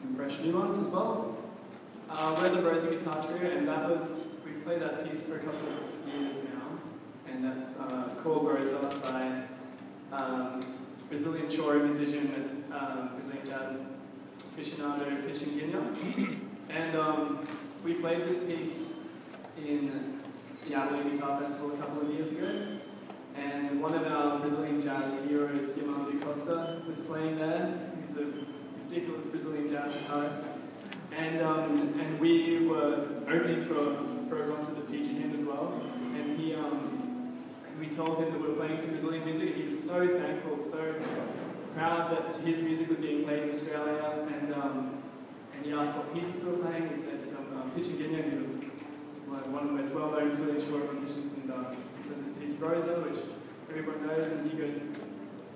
some fresh new ones as well. We're the Brosa guitar trio, and that was, we've played that piece for a couple of years now, and that's called Brosa by Brazilian choro musician, Brazilian jazz aficionado Pichin Guinea. And we played this piece in the Adelaide Guitar Festival a couple of years ago, and one of our Brazilian jazz heroes, Yamando Costa, was playing there. He's a ridiculous Brazilian jazz guitarist. And we were opening for a concert that featured him as well. And he, we told him that we were playing some Brazilian music, and he was so thankful, so proud that his music was being played in Australia. And he asked what pieces we were playing. We said some Pichin Guinea, one of the most well-known Brazilian short musicians, and he said this piece Brosa, which everyone knows, and he goes,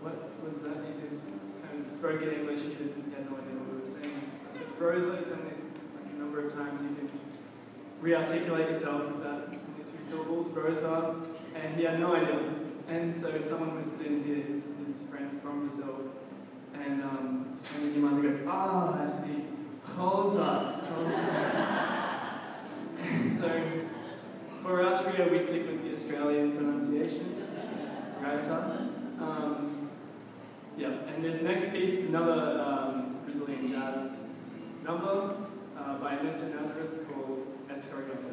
"What was that?" He just kind of broke in English. He didn't have no idea what we were saying. So I said Brosa. It's only like a number of times you can re-articulate yourself with that, only two syllables, Brosa, and he had no idea. And so someone whispered in his ear, his friend from Brazil, and then Yamando goes, "Ah, I see, Rosa." So, for our trio, we stick with the Australian pronunciation, right, son? Yeah, and this next piece is another Brazilian jazz number by Mr. Nazareth called Escarogoto.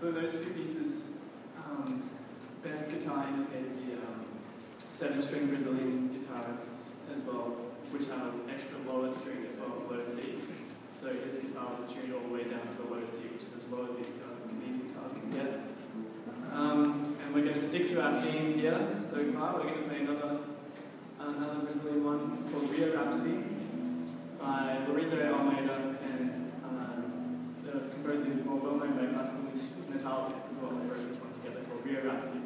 So those two pieces, Ben's guitar indicated the seven-string Brazilian guitarists as well, which have extra lower string as well, low C. So his guitar was tuned all the way down to a low C, which is as low as these guitars can get. And we're going to stick to our theme here so far. We're going to play another Brazilian one called Rio Rhapsody by Lorindo Almeida, and the composer is more well known by classical musicians, Natal as well. They wrote this one together called Rio Rhapsody.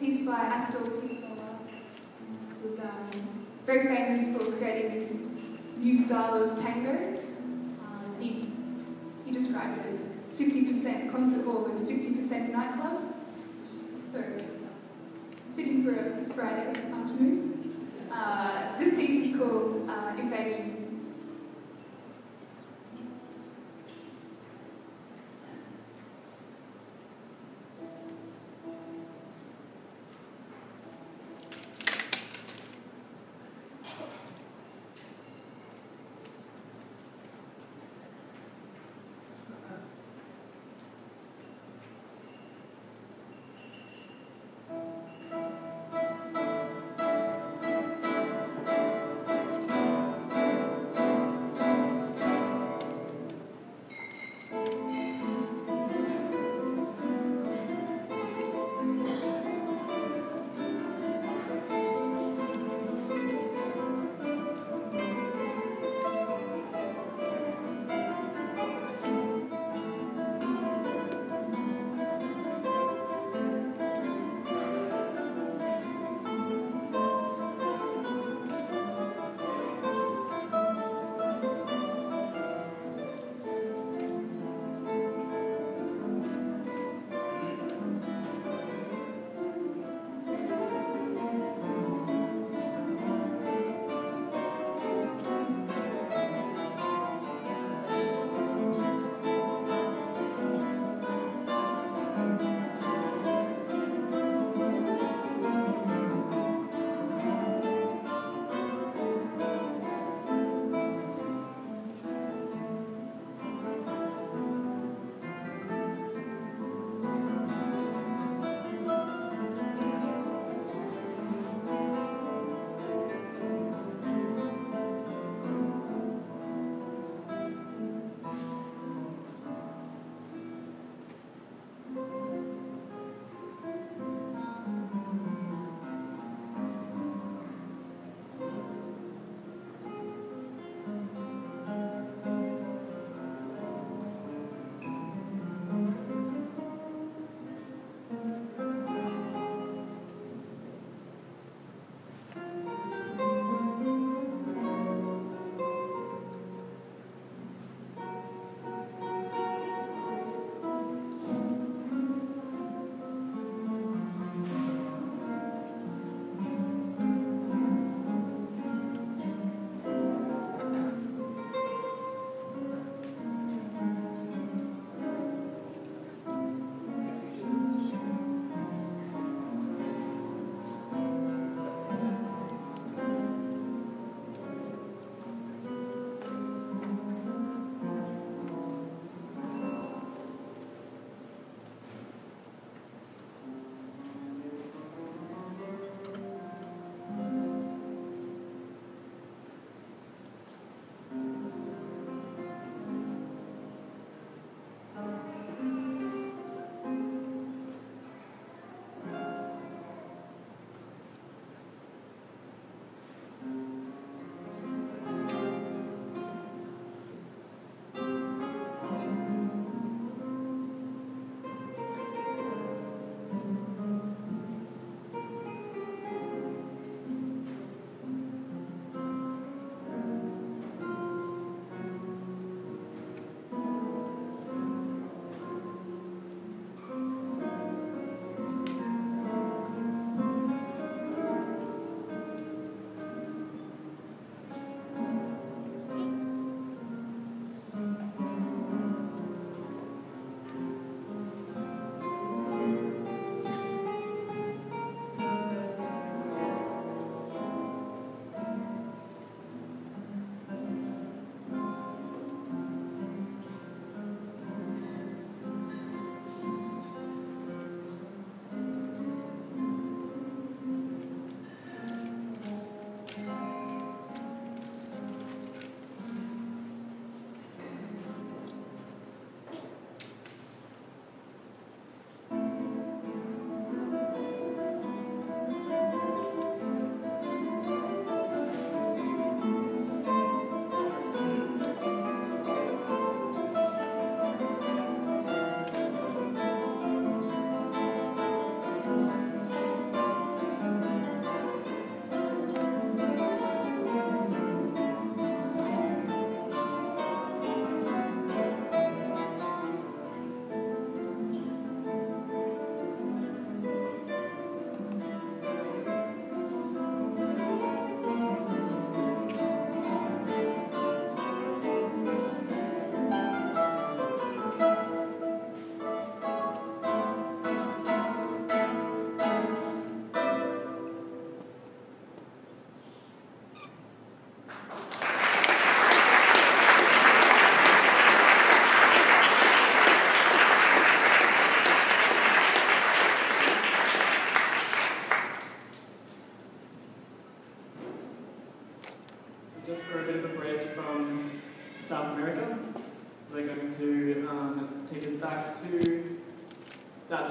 this piece by Astor Piazzolla, who was very famous for creating this new style of tango. He described it as 50% concert hall and 50% nightclub. So, fitting for a Friday afternoon. This piece is called Evasion.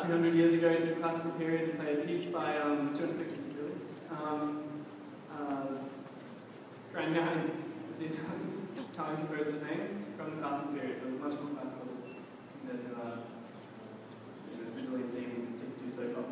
200 years ago to the classical period to play a piece by 250 really. Gragnani is the Italian composer's name from the classical period, so it's much more classical compared to the Brazilian theme we've been sticking to so far.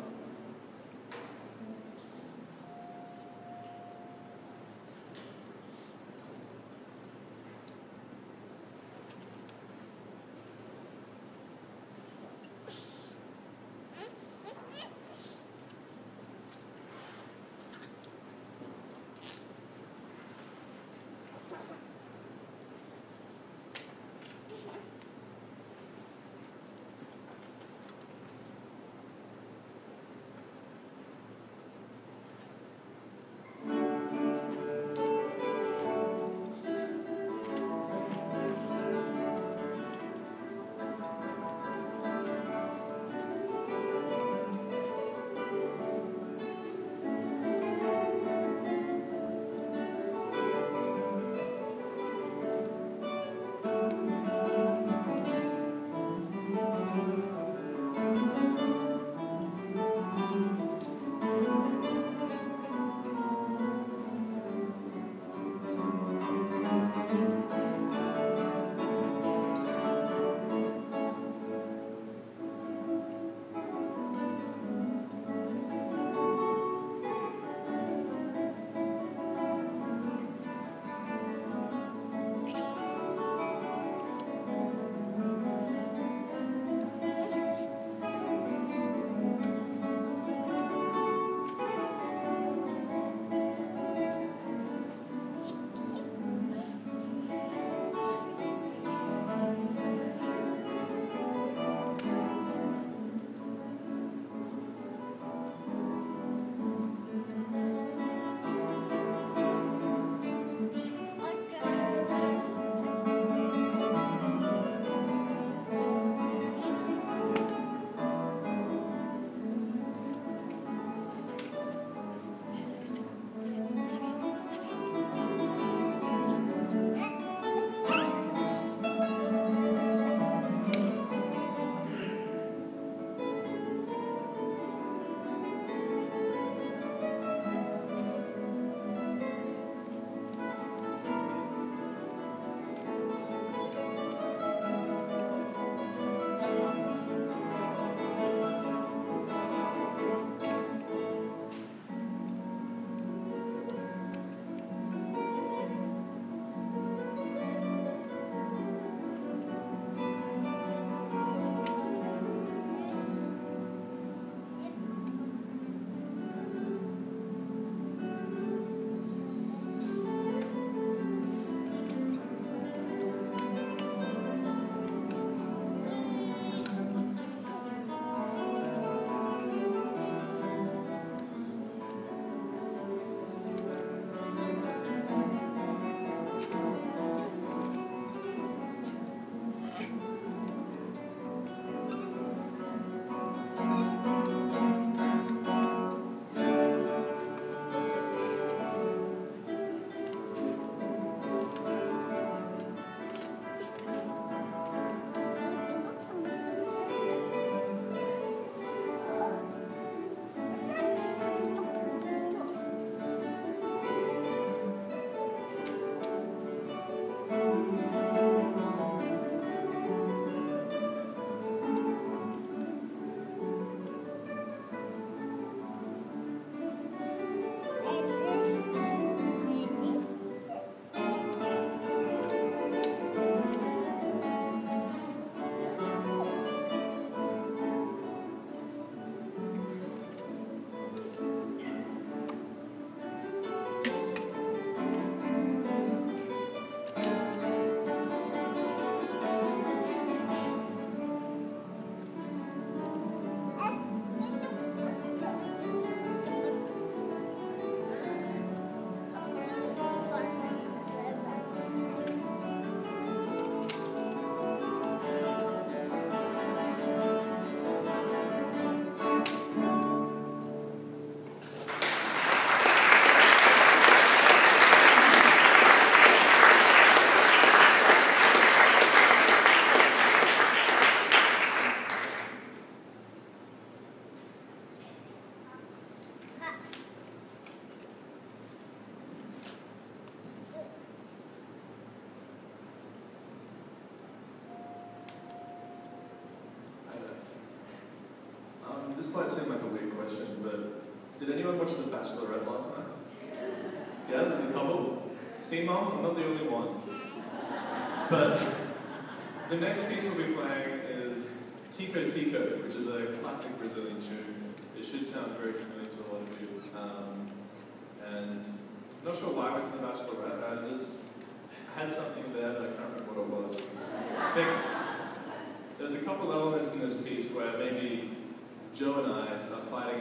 This might seem like a weird question, but did anyone watch The Bachelorette last night? Yeah, there's a couple. See, Mum, I'm not the only one. But the next piece we'll be playing is Tico Tico, which is a classic Brazilian tune. It should sound very familiar to a lot of you. And I'm not sure why I went to The Bachelorette. I just had something there, but I can't remember what it was. There's a couple elements in this piece where maybe Joe and I are fighting